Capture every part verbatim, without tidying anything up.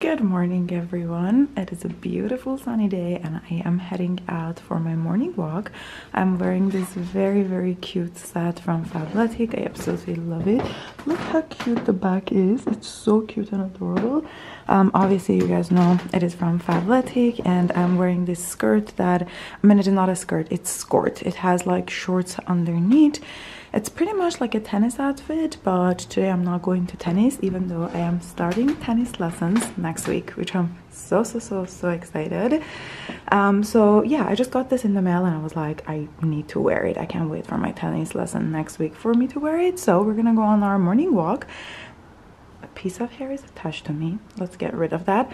Good morning everyone. It is a beautiful sunny day and I am heading out for my morning walk. I'm wearing this very very cute set from Fabletics. I absolutely love it. Look how cute the back is. It's so cute and adorable. Um, obviously you guys know it is from Fabletics, and I'm wearing this skirt that, I mean it is not a skirt, it's skort. It has like shorts underneath. It's pretty much like a tennis outfit, but today I'm not going to tennis, even though I am starting tennis lessons next week, which I'm so, so, so, so excited. Um, so yeah, I just got this in the mail and I was like, I need to wear it. I can't wait for my tennis lesson next week for me to wear it. So we're gonna go on our morning walk. A piece of hair is attached to me. Let's get rid of that.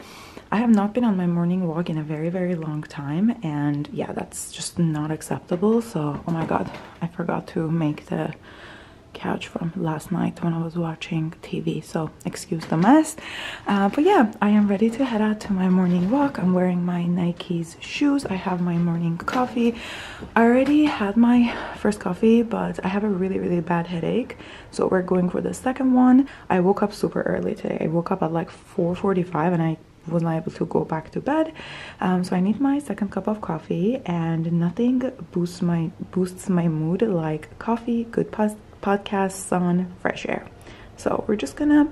I have not been on my morning walk in a very, very long time. And yeah, that's just not acceptable. So, oh my God, I forgot to make the couch from last night when I was watching T V. So excuse the mess. Uh, but yeah, I am ready to head out to my morning walk. I'm wearing my Nike's shoes. I have my morning coffee. I already had my first coffee, but I have a really, really bad headache. So we're going for the second one. I woke up super early today. I woke up at like four forty-five and I was not able to go back to bed, um, so I need my second cup of coffee, and nothing boosts my boosts my mood like coffee, good podcast, sun, fresh air. So we're just gonna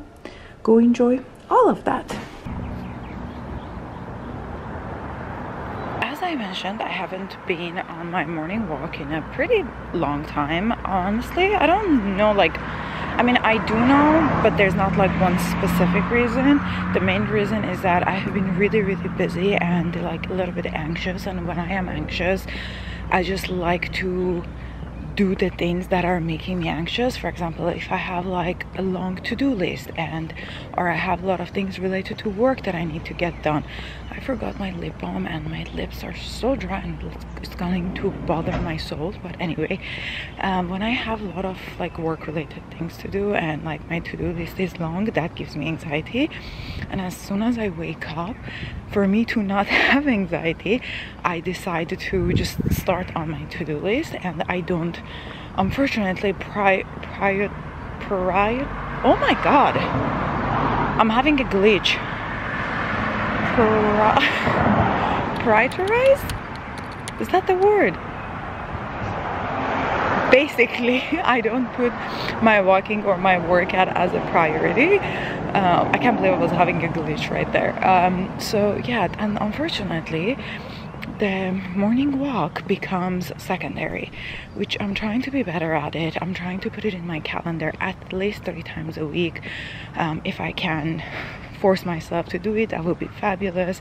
go enjoy all of that. As I mentioned, I haven't been on my morning walk in a pretty long time. Honestly, I don't know, like I mean, I do know, but there's not like one specific reason. The main reason is that I have been really, really busy and like a little bit anxious. And when I am anxious, I just like to do the things that are making me anxious. For example, if I have like a long to-do list and or I have a lot of things related to work that I need to get done. I forgot my lip balm and my lips are so dry and it's going to bother my soul, but anyway, um, when I have a lot of like work related things to do and like my to-do list is long, that gives me anxiety. And as soon as I wake up, for me to not have anxiety, I decided to just start on my to-do list, and I don't, unfortunately, prior, prior, prior, oh my God, I'm having a glitch. Prioritize? Is that the word? Basically, I don't put my walking or my workout as a priority. Uh, I can't believe I was having a glitch right there. Um, so yeah, and unfortunately, the morning walk becomes secondary, which I'm trying to be better at it. I'm trying to put it in my calendar at least three times a week, um, if I can force myself to do it. That would be fabulous.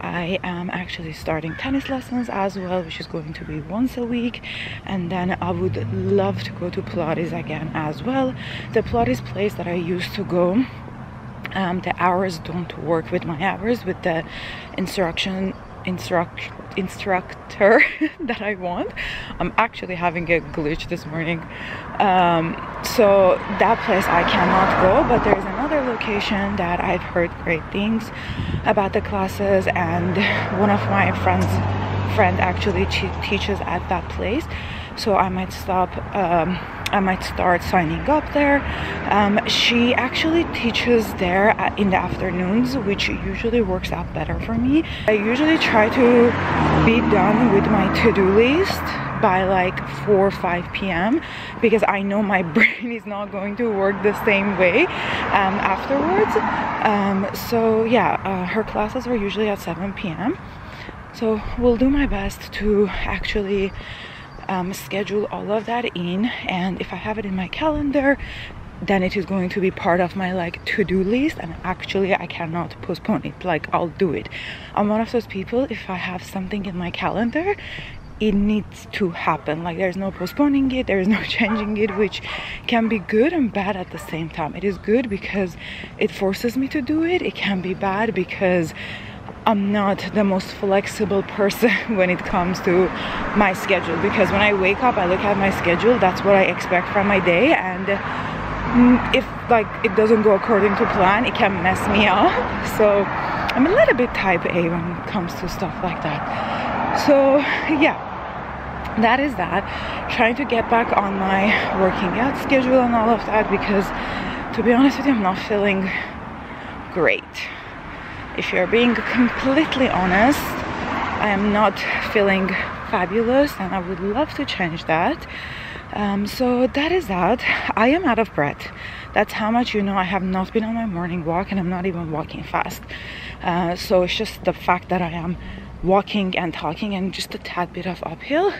I am actually starting tennis lessons as well, which is going to be once a week, and then I would love to go to Pilates again as well. The Pilates place that I used to go, um, the hours don't work with my hours, with the instruction instruct instructor that I want. I'm actually having a glitch this morning, um, so that place I cannot go, but there's another location that I've heard great things about the classes, and one of my friends friend actually she teaches at that place, so I might stop um, I might start signing up there. Um, she actually teaches there in the afternoons, which usually works out better for me. I usually try to be done with my to-do list by like four or five p m because I know my brain is not going to work the same way um, afterwards. Um, so yeah, uh, her classes are usually at seven p m So we'll do my best to actually Um, schedule all of that in, and if I have it in my calendar, then it is going to be part of my like to-do list, and actually I cannot postpone it. Like, I'll do it. I'm one of those people, if I have something in my calendar, it needs to happen. Like, there's no postponing it, there's no changing it, which can be good and bad at the same time. It is good because it forces me to do it. It can be bad because I'm not the most flexible person when it comes to my schedule, because when I wake up, I look at my schedule, that's what I expect from my day, and if like it doesn't go according to plan, it can mess me up. So I'm a little bit type A when it comes to stuff like that. So yeah, that is that. Trying to get back on my working out schedule and all of that, because to be honest with you, I'm not feeling great. if you're being completely honest, I am not feeling fabulous and I would love to change that. Um, so that is that. I am out of breath. That's how much, you know, I have not been on my morning walk, and I'm not even walking fast. Uh, so it's just the fact that I am walking and talking and just a tad bit of uphill.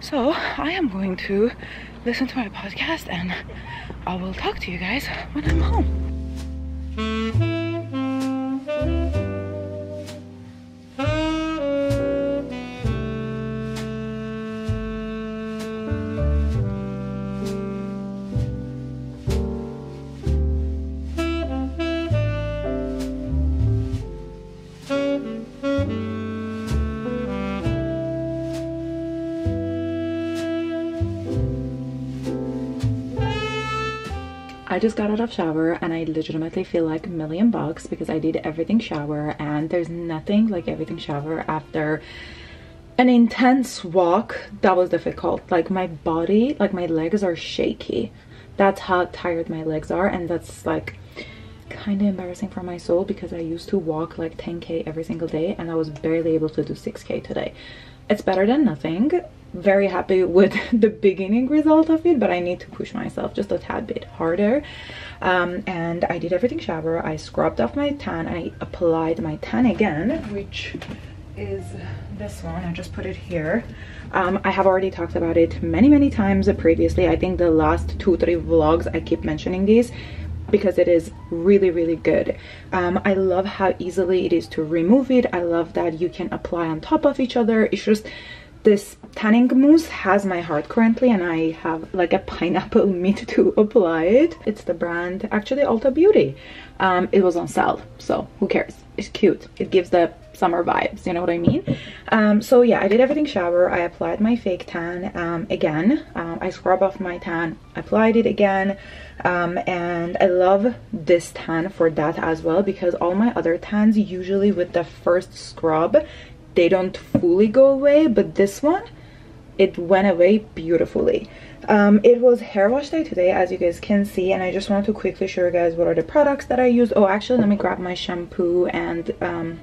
So I am going to listen to my podcast and I will talk to you guys when I'm home. I just got out of shower and I legitimately feel like a million bucks because I did everything shower, and there's nothing like everything shower after an intense walk that was difficult. Like my body, like my legs are shaky. That's how tired my legs are, and that's like kind of embarrassing for my soul because I used to walk like ten K every single day and I was barely able to do six K today. It's better than nothing. Very happy with the beginning result of it, but I need to push myself just a tad bit harder. Um, and I did everything shower. I scrubbed off my tan. I applied my tan again, which is this one. I just put it here. Um, I have already talked about it many, many times previously. I think the last two, three vlogs I keep mentioning these because it is really, really good. Um, I love how easily it is to remove it. I love that you can apply on top of each other. It's just... this tanning mousse has my heart currently, and I have like a pineapple meat to apply it. It's the brand, actually Ulta Beauty. Um, it was on sale, so who cares? It's cute. It gives the summer vibes, you know what I mean? Um, so yeah, I did everything shower. I applied my fake tan um, again. Um, I scrubbed off my tan, applied it again. Um, and I love this tan for that as well, because all my other tans, usually with the first scrub, they don't fully go away, but this one, it went away beautifully. Um, it was hair wash day today, as you guys can see, and I just wanted to quickly show you guys what are the products that I use. Oh, actually, let me grab my shampoo and um,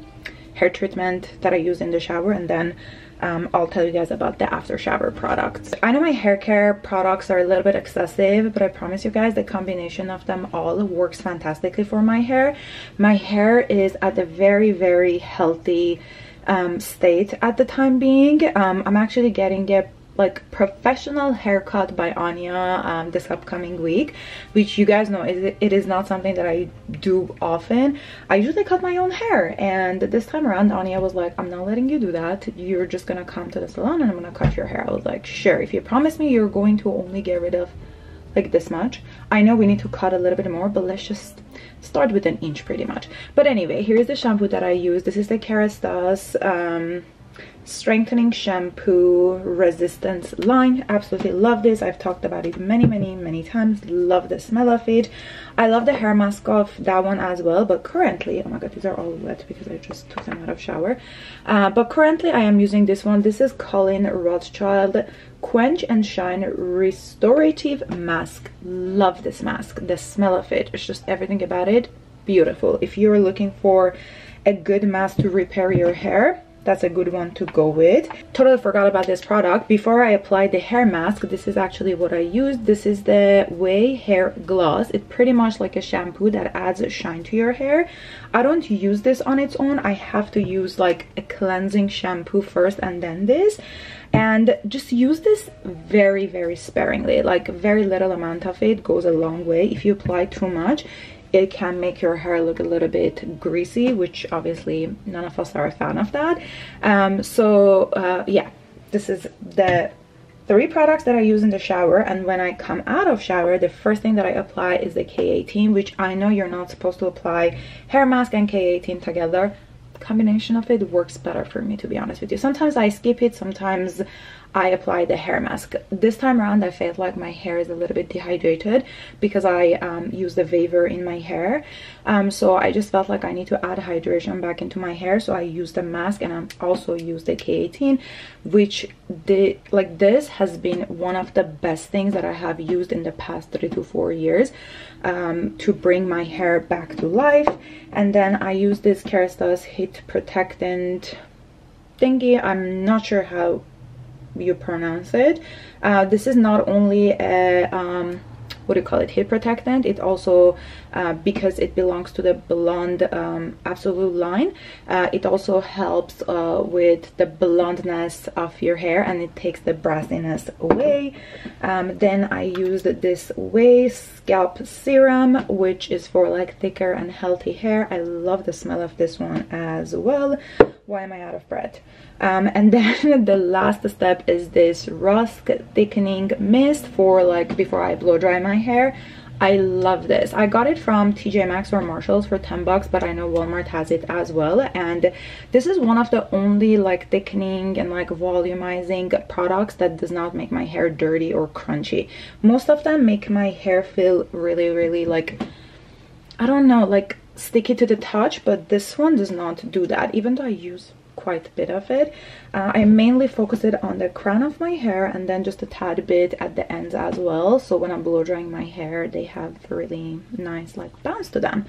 hair treatment that I use in the shower, and then um, I'll tell you guys about the after shower products. I know my hair care products are a little bit excessive, but I promise you guys the combination of them all works fantastically for my hair. My hair is at a very, very healthy um state at the time being. um I'm actually getting a like professional haircut by Anya um this upcoming week, which you guys know is it is not something that I do often. I usually cut my own hair, and this time around Anya was like, I'm not letting you do that. You're just gonna come to the salon and I'm gonna cut your hair. I was like, sure, if you promise me you're going to only get rid of like this much. I know we need to cut a little bit more, but let's just start with an inch pretty much. But anyway, here's the shampoo that I use. This is the Kérastase um, strengthening shampoo resistance line. Absolutely love this. I've talked about it many, many, many times. Love the smell of it. I love the hair mask of that one as well, but currently, oh my god, these are all wet because I just took them out of shower. Uh, but currently I am using this one. This is Colleen Rothschild Quench and Shine Restorative Mask. Love this mask. The smell of it, it's just everything about it, beautiful. If you're looking for a good mask to repair your hair, that's a good one to go with. Totally forgot about this product. Before I applied the hair mask, this is actually what I used. This is the Ouai hair gloss. It's pretty much like a shampoo that adds shine to your hair. I don't use this on its own. I have to use like a cleansing shampoo first and then this. And just use this very, very sparingly. Like very little amount of it goes a long Ouai. If you apply too much, it can make your hair look a little bit greasy, which obviously none of us are a fan of that. Um, so uh, yeah, this is the three products that I use in the shower. And when I come out of shower, the first thing that I apply is the K eighteen, which I know you're not supposed to apply hair mask and K eighteen together. Combination of it works better for me, to be honest with you. Sometimes I skip it, sometimes I apply the hair mask. This time around I felt like my hair is a little bit dehydrated because I um, used the waver in my hair, um, so I just felt like I need to add hydration back into my hair, so I used the mask. And I also used the K eighteen, which did like this has been one of the best things that I have used in the past three to four years um, to bring my hair back to life. And then I used this Kérastase heat protectant thingy, I'm not sure how you pronounce it. Uh, this is not only a um, what do you call it, heat protectant, it also uh, because it belongs to the blonde um, absolute line, uh, it also helps uh, with the blondness of your hair and it takes the brassiness away. Um, then I used this Ouai scalp serum, which is for like thicker and healthy hair. I love the smell of this one as well. Why am I out of breath? Um, and then the last step is this Rusk thickening mist for like before I blow dry my hair. I love this. I got it from T J Maxx or Marshalls for ten bucks, but I know Walmart has it as well. And this is one of the only like thickening and like volumizing products that does not make my hair dirty or crunchy. Most of them make my hair feel really, really like, I don't know, like sticky to the touch, but this one does not do that, even though I use quite a bit of it. uh, I mainly focus it on the crown of my hair and then just a tad bit at the ends as well, so when I'm blow drying my hair they have really nice like bounce to them.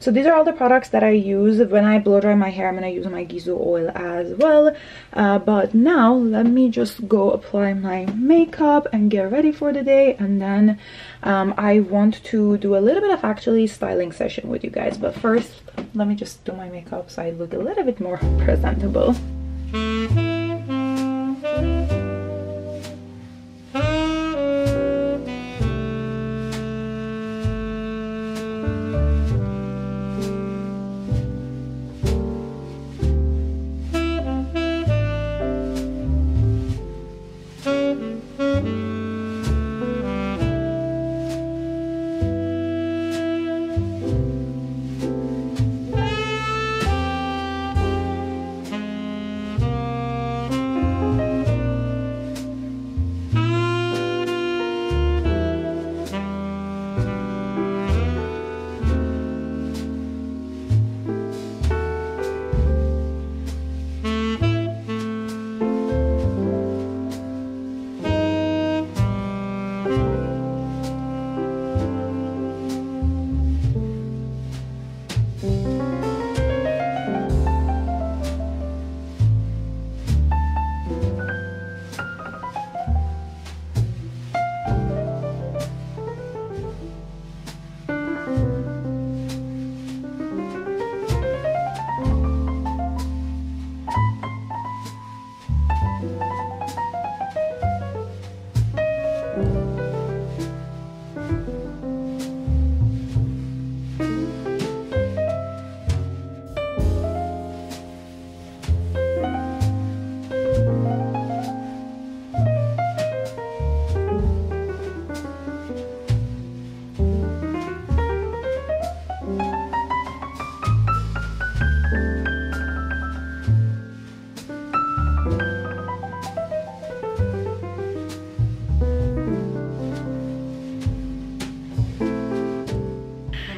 So these are all the products that I use when I blow dry my hair. I'm gonna use my Gisou oil as well, uh, but now let me just go apply my makeup and get ready for the day, and then um, I want to do a little bit of actually styling session with you guys, but first let me just do my makeup so I look a little bit more presentable.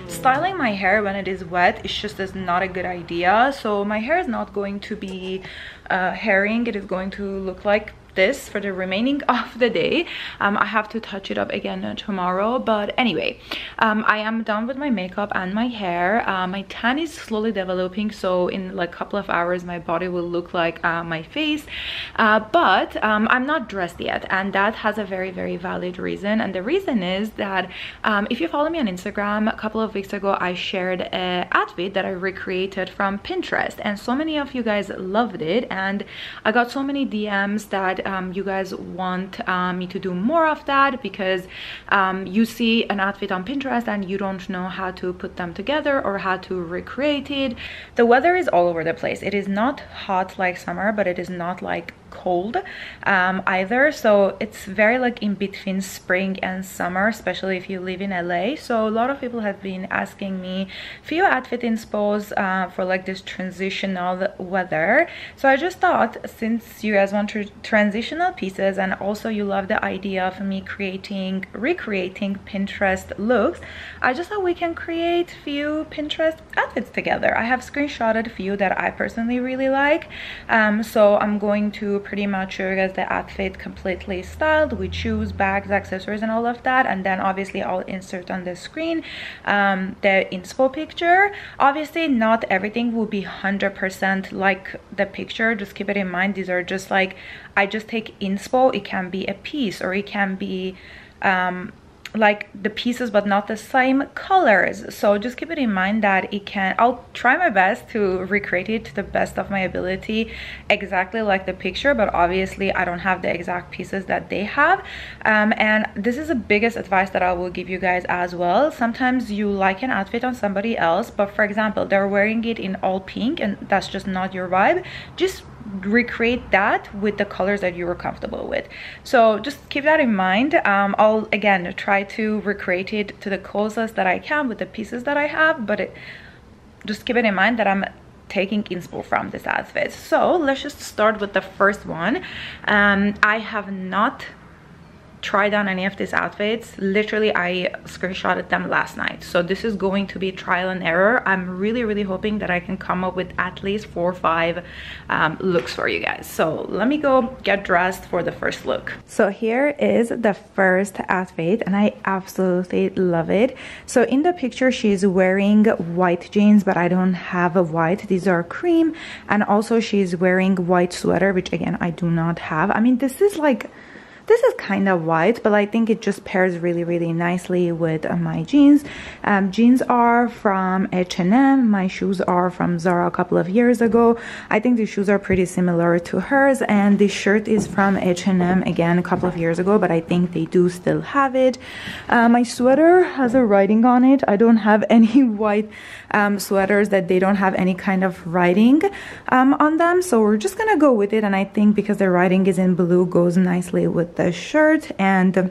Styling my hair when it is wet, it's just is not a good idea. So my hair is not going to be uh, hairing. It is going to look like this for the remaining of the day. um, I have to touch it up again tomorrow, but anyway, um, I am done with my makeup and my hair. Uh, my tan is slowly developing, so in like a couple of hours my body will look like uh, my face, uh, but um, I'm not dressed yet, and that has a very very valid reason. And the reason is that um, if you follow me on Instagram, a couple of weeks ago I shared an outfit that I recreated from Pinterest, and so many of you guys loved it, and I got so many D Ms that Um, you guys want um, me to do more of that, because um, you see an outfit on Pinterest and you don't know how to put them together or how to recreate it. The weather is all over the place. It is not hot like summer, but it is not like cold um, either, so it's very like in between spring and summer, especially if you live in L A. So a lot of people have been asking me few outfit inspos uh, for like this transitional weather, so I just thought, since you guys want to transition transitional pieces, and also you love the idea of me creating, recreating Pinterest looks. I just thought we can create few Pinterest outfits together. I have screenshotted a few that I personally really like. Um, so I'm going to pretty much show you guys the outfit completely styled with shoes, bags, accessories, and all of that. And then obviously I'll insert on the screen um, the inspo picture. Obviously not everything will be one hundred percent like the picture. Just keep it in mind. These are just like, I just take inspo. It can be a piece, or it can be um, like the pieces but not the same colors. So just keep it in mind that it can, I'll try my best to recreate it to the best of my ability exactly like the picture, but obviously I don't have the exact pieces that they have. Um, and this is the biggest advice that I will give you guys as well. Sometimes you like an outfit on somebody else, but for example they're wearing it in all pink and that's just not your vibe. Just recreate that with the colors that you were comfortable with. So just keep that in mind. um I'll again try to recreate it to the closest that I can with the pieces that I have, but it, just keep it in mind that I'm taking inspo from this outfit. So let's just start with the first one. um I have not tried on any of these outfits. Literally I screenshotted them last night, so this is going to be trial and error. I'm really really hoping that I can come up with at least four or five um, looks for you guys. So let me go get dressed for the first look. So here is the first outfit and I absolutely love it. So in the picture she's wearing white jeans, but I don't have a white, these are cream, and also she's wearing white sweater, which again I do not have. I mean, this is like, this is kind of white, but I think it just pairs really, really nicely with uh, my jeans. Um, jeans are from H and M. My shoes are from Zara a couple of years ago. I think the shoes are pretty similar to hers. And the shirt is from H and M, again, a couple of years ago, but I think they do still have it. Uh, my sweater has a writing on it. I don't have any white um, sweaters that they don't have any kind of writing um, on them. So we're just going to go with it. And I think because the writing is in blue, goes nicely with the shirt. And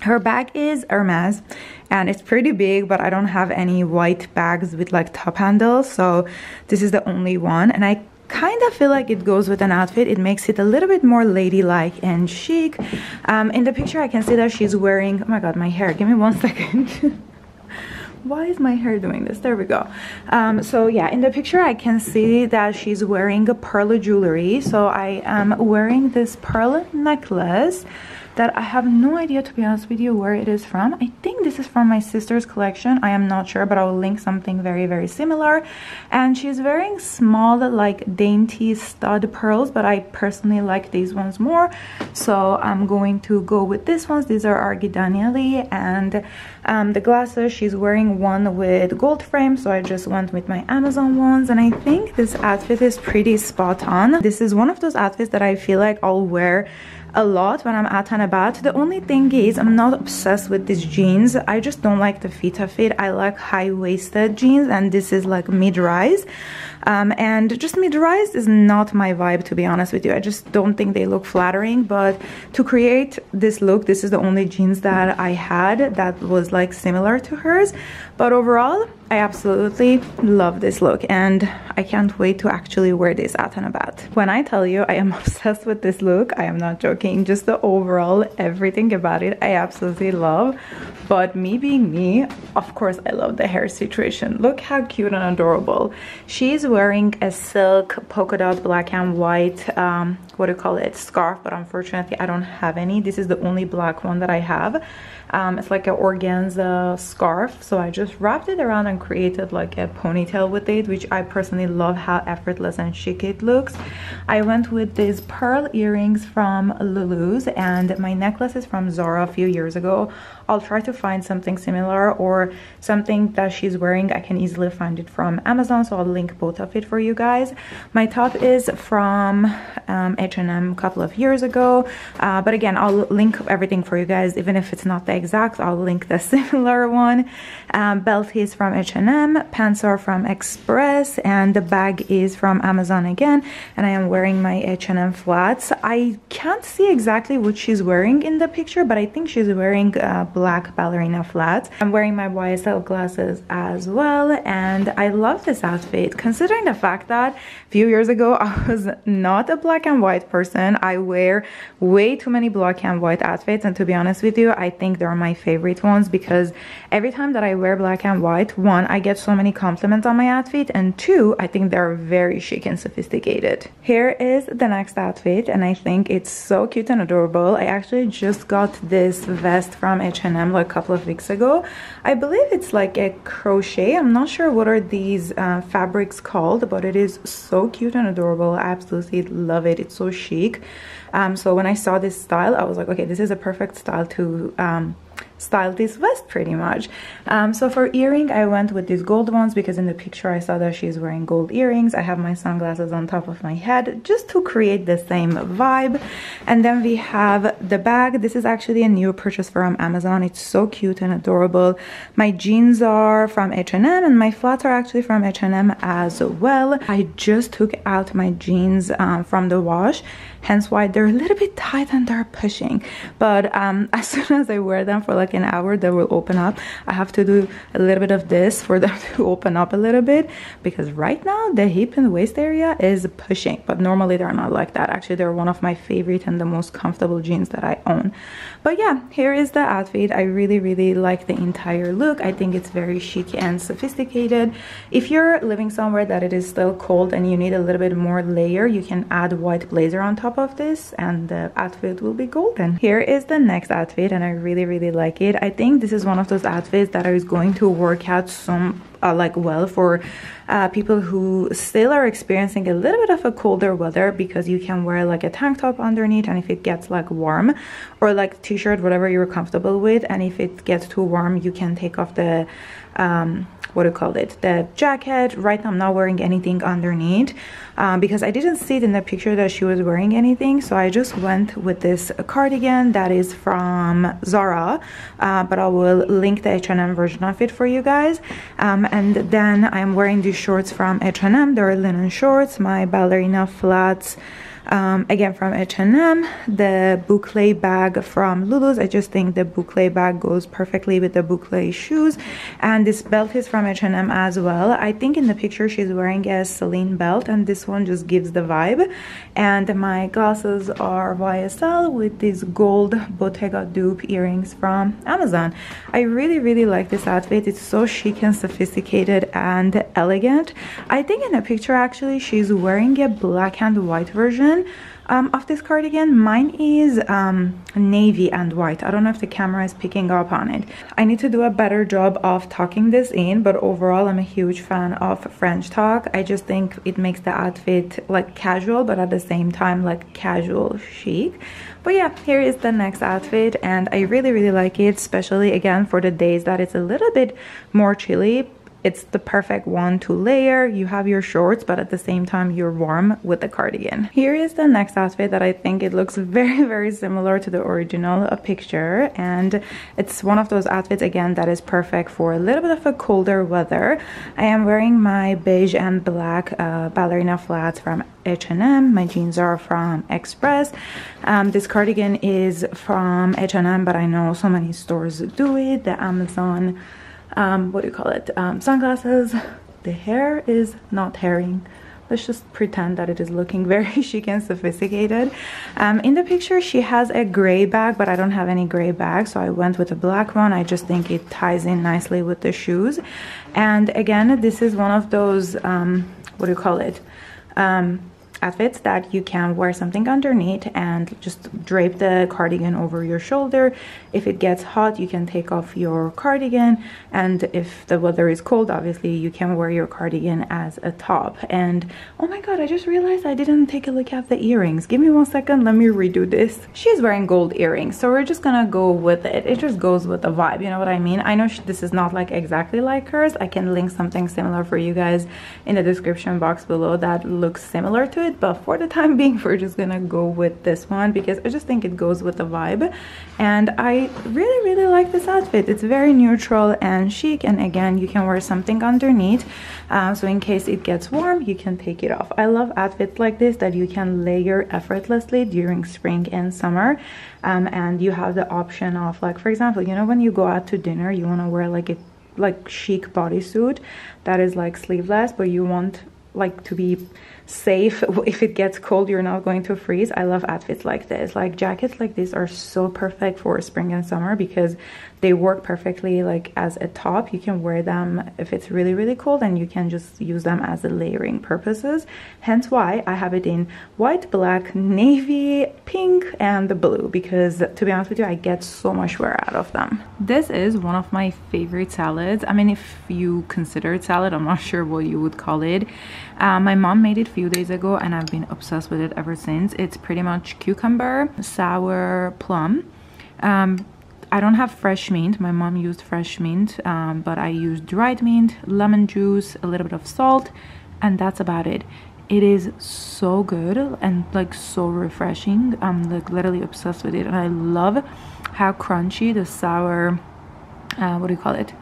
her bag is Hermes and it's pretty big, but I don't have any white bags with like top handles, so this is the only one. And I kind of feel like it goes with an outfit. It makes it a little bit more ladylike and chic. Um, in the picture I can see that she's wearing, oh my god, my hair, give me one second. Why is my hair doing this? There we go. Um, so yeah, in the picture I can see that she's wearing a pearl jewelry. So I am wearing this pearl necklace that I have no idea, to be honest with you, where it is from. I think this is from my sister's collection. I am not sure, but I will link something very, very similar. And she's wearing small, like dainty stud pearls, but I personally like these ones more. So I'm going to go with these ones. These are Argi Danieli. And um, the glasses, she's wearing one with gold frame. So I just went with my Amazon ones. And I think this outfit is pretty spot on. This is one of those outfits that I feel like I'll wear a lot when I'm out and about. The only thing is I'm not obsessed with these jeans. I just don't like the fit of it. I like high-waisted jeans, and this is like mid-rise. Um, and just mid-rise is not my vibe, to be honest with you. I just don't think they look flattering. But to create this look, this is the only jeans that I had that was like similar to hers. But overall, I absolutely love this look and I can't wait to actually wear this out and about. When I tell you I am obsessed with this look, I am not joking. Just the overall everything about it I absolutely love. But me being me, of course I love the hair situation. Look how cute and adorable. She is wearing a silk polka dot black and white, um, what do you call it, scarf, but unfortunately I don't have any. This is the only black one that I have. Um, it's like an organza scarf, so I just wrapped it around and created like a ponytail with it, which I personally love how effortless and chic it looks. I went with these pearl earrings from Lulu's and my necklace is from Zara a few years ago. I'll try to find something similar or something that she's wearing. I can easily find it from Amazon, so I'll link both of it for you guys. My top is from um, H and M a couple of years ago, uh, but again I'll link everything for you guys. Even if it's not the exact, I'll link the similar one. Um, belt is from H and M, pants are from Express, and the bag is from Amazon again. And I am wearing my H and M flats. I can't see exactly what she's wearing in the picture, but I think she's wearing uh, black ballerina flats. I'm wearing my Y S L glasses as well, and I love this outfit, considering the fact that a few years ago I was not a black and white person. I wear way too many black and white outfits, and to be honest with you, I think they're my favorite ones, because every time that I wear black and white, one, I get so many compliments on my outfit, and two, I think they're very chic and sophisticated. Here is the next outfit, and I think it's so cute and adorable. I actually just got this vest from H and M like a couple of weeks ago. I believe it's like a crochet. I'm not sure what are these uh, fabrics called, but it is so cute and adorable. I absolutely love it. It's so chic. Um, so when I saw this style, I was like, okay, this is a perfect style to um, style this vest, pretty much. Um, so for earring, I went with these gold ones, because in the picture I saw that she's wearing gold earrings. I have my sunglasses on top of my head just to create the same vibe. And then we have the bag. This is actually a new purchase from Amazon. It's so cute and adorable. My jeans are from H and M, and my flats are actually from H and M as well. I just took out my jeans um, from the wash, hence why they're a little bit tight and they're pushing. But um, as soon as I wear them for like an hour, they will open up. I have to do a little bit of this for them to open up a little bit, because right now the hip and waist area is pushing, but normally they're not like that. Actually, they're one of my favorite and the most comfortable jeans that I own. But yeah, here is the outfit. I really, really like the entire look. I think it's very chic and sophisticated. If you're living somewhere that it is still cold and you need a little bit more layer, you can add white blazer on top of this and the outfit will be golden. Here is the next outfit, and I really, really like it. I think this is one of those outfits that is going to work out some uh, like well for uh, people who still are experiencing a little bit of a colder weather, because you can wear like a tank top underneath, and if it gets like warm, or like t-shirt, whatever you're comfortable with, and if it gets too warm, you can take off the um what do you call it, the jacket. Right now I'm not wearing anything underneath um, because I didn't see it in the picture that she was wearing anything, so I just went with this cardigan that is from Zara, uh, but I will link the H and M version of it for you guys. Um, and then I'm wearing these shorts from H and M. They're linen shorts, my ballerina flats, Um, again from H and M, the boucle bag from Lulu's. I just think the boucle bag goes perfectly with the boucle shoes, and this belt is from H and M as well. I think in the picture she's wearing a Celine belt, and this one just gives the vibe. And my glasses are Y S L with these gold Bottega dupe earrings from Amazon. I really, really like this outfit. It's so chic and sophisticated and elegant. I think in the picture actually she's wearing a black and white version Um, of this cardigan. Mine is um, navy and white. I don't know if the camera is picking up on it. I need to do a better job of tucking this in, but overall I'm a huge fan of French tuck. I just think it makes the outfit like casual, but at the same time like casual chic. But yeah, here is the next outfit, and I really, really like it, especially again for the days that it's a little bit more chilly. It's the perfect one to layer. You have your shorts, but at the same time you're warm with the cardigan. Here is the next outfit that I think it looks very, very similar to the original picture, and it's one of those outfits again that is perfect for a little bit of a colder weather. I am wearing my beige and black uh, ballerina flats from H and M. My jeans are from Express. Um, this cardigan is from H and M, but I know so many stores do it. The Amazon Um, what do you call it? Um, sunglasses. The hair is not herring. Let's just pretend that it is looking very chic and sophisticated. Um, in the picture she has a gray bag, but I don't have any gray bag, so I went with a black one. I just think it ties in nicely with the shoes. And again, this is one of those, um, what do you call it? Um, outfits that you can wear something underneath and just drape the cardigan over your shoulder. If it gets hot, you can take off your cardigan, and if the weather is cold, obviously you can wear your cardigan as a top. And oh my god, I just realized I didn't take a look at the earrings. Give me one second, let me redo this. She's wearing gold earrings, so we're just gonna go with it. It just goes with the vibe, you know what I mean? I know she, this is not like exactly like hers. I can link something similar for you guys in the description box below that looks similar to it, it, but for the time being we're just gonna go with this one because I just think it goes with the vibe, and I really really like this outfit. It's very neutral and chic, and again you can wear something underneath, uh, so in case it gets warm you can take it off. I love outfits like this that you can layer effortlessly during spring and summer, um, and you have the option of, like, for example, you know, when you go out to dinner you want to wear like a like chic bodysuit that is like sleeveless, but you want like to be safe. If it gets cold you're not going to freeze. I love outfits like this. Like jackets like these are so perfect for spring and summer because they work perfectly like as a top. You can wear them if it's really really cold and you can just use them as a layering purposes, hence why I have it in white, black, navy, pink and the blue, because to be honest with you I get so much wear out of them. This is one of my favorite salads. I mean, if you consider it salad, I'm not sure what you would call it. Uh, my mom made it few days ago and I've been obsessed with it ever since. It's pretty much cucumber, sour plum, um, I don't have fresh mint. My mom used fresh mint, um, but I used dried mint, lemon juice, a little bit of salt, and that's about it. It is so good and like so refreshing. I'm like literally obsessed with it, and I love how crunchy the sour uh, what do you call it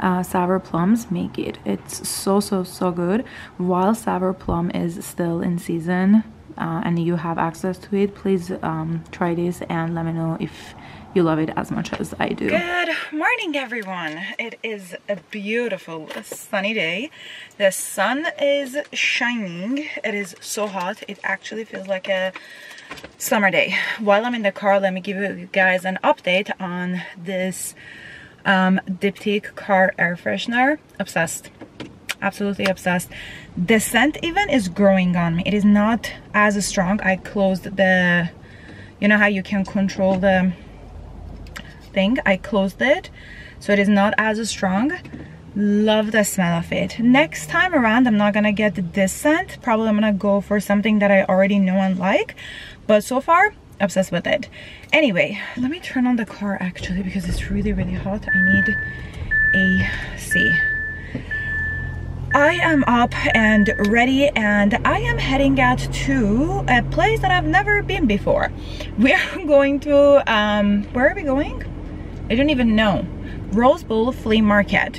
Uh, sour plums make it. It's so so so good. While sour plum is still in season uh, and you have access to it, please um, try this and let me know if you love it as much as I do. Good morning everyone. It is a beautiful sunny day. The sun is shining. It is so hot. It actually feels like a summer day. While I'm in the car, let me give you guys an update on this um Diptyque car air freshener. Obsessed, absolutely obsessed. The scent even is growing on me. It is not as strong. I closed the, you know how you can control the thing, I closed it so it is not as strong. Love the smell of it. Next time around I'm not gonna get this scent. Probably I'm gonna go for something that I already know and like, but so far obsessed with it. Anyway, let me turn on the car actually because it's really really hot. I need A C. I am up and ready, and I am heading out to a place that I've never been before. We are going to um where are we going? I don't even know. Rose Bowl flea market.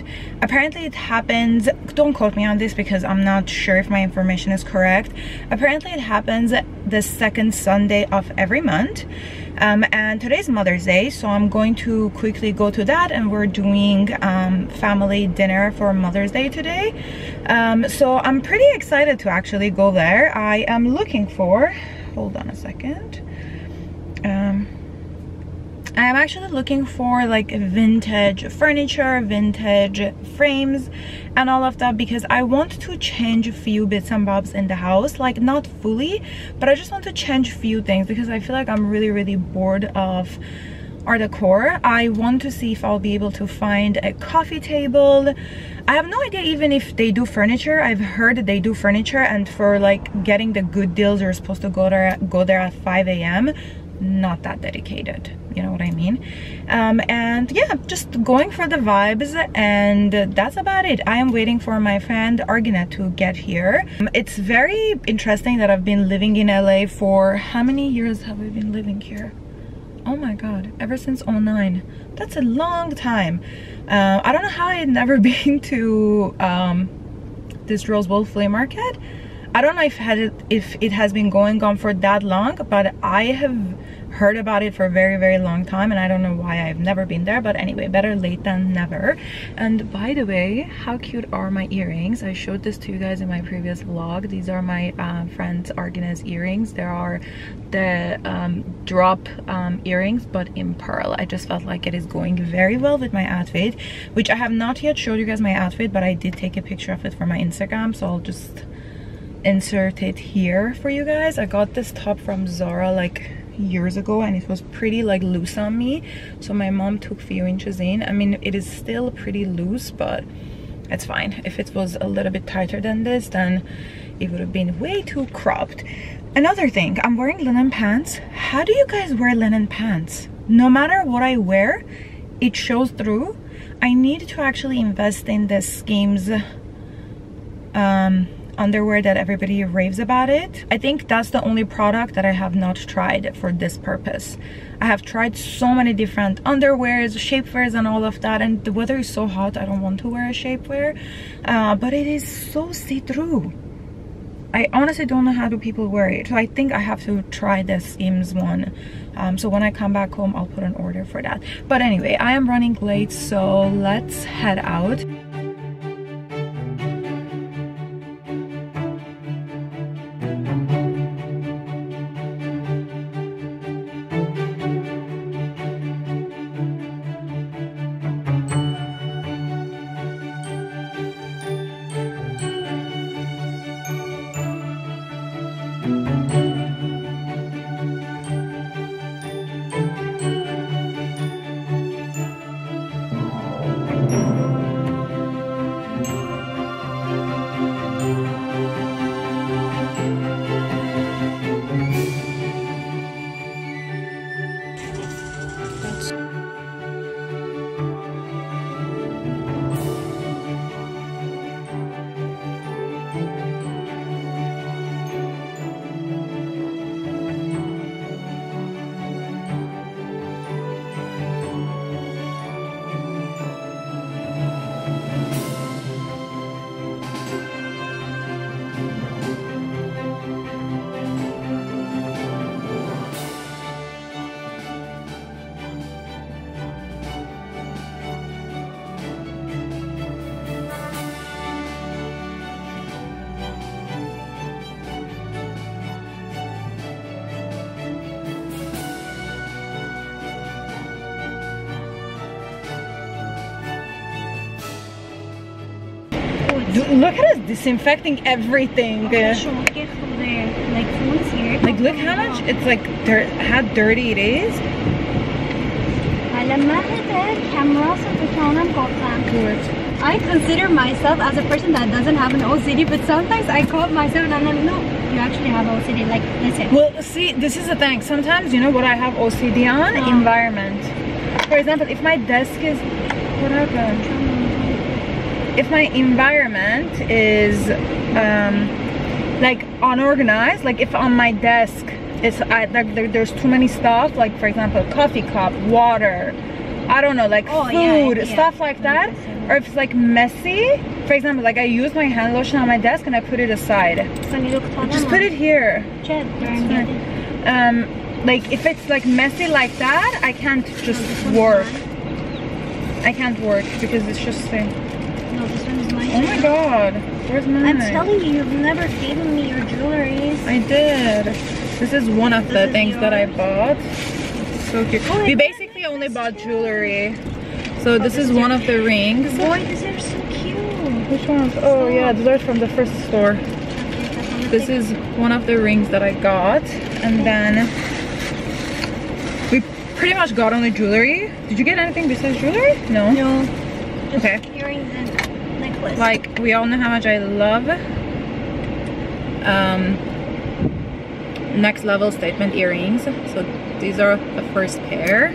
Apparently it happens, don't quote me on this because I'm not sure if my information is correct, apparently it happens the second Sunday of every month, um, and today's Mother's Day, so I'm going to quickly go to that, and we're doing um, family dinner for Mother's Day today, um, so I'm pretty excited to actually go there. I am looking for, hold on a second, um, I'm actually looking for like vintage furniture, vintage frames and all of that, because I want to change a few bits and bobs in the house, like not fully, but I just want to change a few things because I feel like I'm really really bored of our decor. I want to see if I'll be able to find a coffee table. I have no idea even if they do furniture. I've heard that they do furniture, and for like getting the good deals you're supposed to go there go there at five A M Not that dedicated, you know what I mean? Um, and yeah, just going for the vibes, and that's about it. I am waiting for my friend Argonette to get here. Um, it's very interesting that I've been living in L A for, how many years have I been living here? Oh my god, ever since oh nine. That's a long time. Uh, I don't know how I had never been to um, this Rose Bowl flea market. I don't know if had it, if it has been going on for that long, but I have heard about it for a very very long time, and I don't know why I've never been there, but anyway, better late than never. And by the way, how cute are my earrings? I showed this to you guys in my previous vlog. These are my um, friend's Argenis earrings. There are the um, drop um, earrings but in pearl. I just felt like it is going very well with my outfit, which I have not yet showed you guys my outfit, but I did take a picture of it for my Instagram, so I'll just insert it here for you guys. I got this top from Zara like years ago, and it was pretty like loose on me, so my mom took few inches in. I mean, it is still pretty loose, but it's fine. If it was a little bit tighter than this, then it would have been way too cropped. Another thing, I'm wearing linen pants. How do you guys wear linen pants? No matter what I wear, it shows through. I need to actually invest in the schemes um underwear that everybody raves about it. I think that's the only product that I have not tried for this purpose. I have tried so many different underwears, shapewears, and all of that, and the weather is so hot I don't want to wear a shapewear, uh, but it is so see-through. I honestly don't know how do people wear it, so I think I have to try this Eames one. Um, so when I come back home I'll put an order for that. But anyway, I am running late, so let's head out. Look at us disinfecting everything. Okay, sure. Like, look how much it's like dirt, how dirty it is. Good. I consider myself as a person that doesn't have an O C D, but sometimes I call myself and I'm like, no, you actually have O C D. Like, listen. Well, see, this is the thing. Sometimes, you know what I have O C D on? Oh. Environment. For example, if my desk is... What happened? If my environment is um, like unorganized, like if on my desk it's I, like there, there's too many stuff, like for example coffee cup, water, I don't know, like oh, food, yeah, yeah. stuff like that, or if it's like messy, for example, like I use my hand lotion on my desk and I put it aside. Just put it here. Um, like if it's like messy like that, I can't just work. I can't work because it's just thing. No, this one is mine. Oh my god, where's mine? I'm telling you, you've never given me your jewelry. I did. This is one of the things that I bought. So cute. Oh, we basically only bought jewelry. So this is one of the rings. Boy, these are so cute. Which ones? Oh yeah, these are from the first store. This is one of the rings that I got. And then we pretty much got only jewelry. Did you get anything besides jewelry? No. No. Okay. Earrings and necklace. Like, we all know how much I love um, next level statement earrings. So these are the first pair.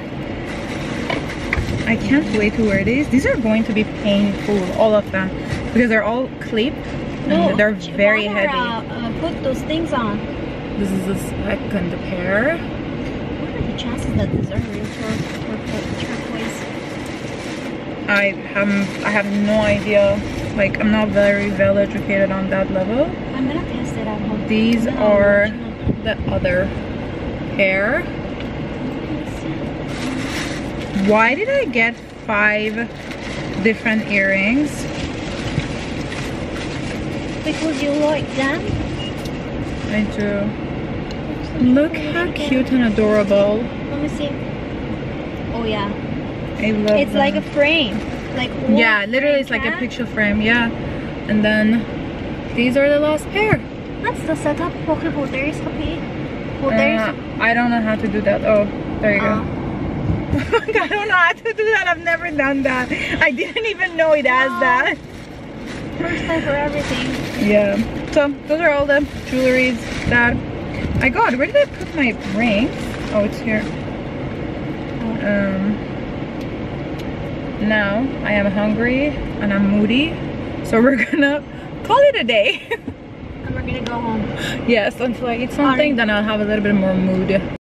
I can't wait to wear these. These are going to be painful, all of them, because they're all clipped and no, they're very heavy. Uh, uh, put those things on. This is the second pair. What are the chances that these are real turquoise? I have, I have no idea. Like, I'm not very well educated on that level. I'm gonna test it out. These are the other pair. Why did I get five different earrings? Because you like them? I do. Look how cute and adorable. Let me see. Oh yeah. I love it's them. Like a frame, like yeah, literally it's like can. a picture frame, yeah. And then these are the last pair. That's the setup pocket holders, okay? Holders. Uh, I don't know how to do that. Oh, there you uh. go. I don't know how to do that. I've never done that. I didn't even know it has no. that. First time for everything. Yeah. So those are all the jewelries that I got. Where did I put my ring? Oh, it's here. Um. Now I am hungry and I'm moody, so we're gonna call it a day. and we're gonna go home. Yes, until I eat something, right. Then I'll have a little bit more mood.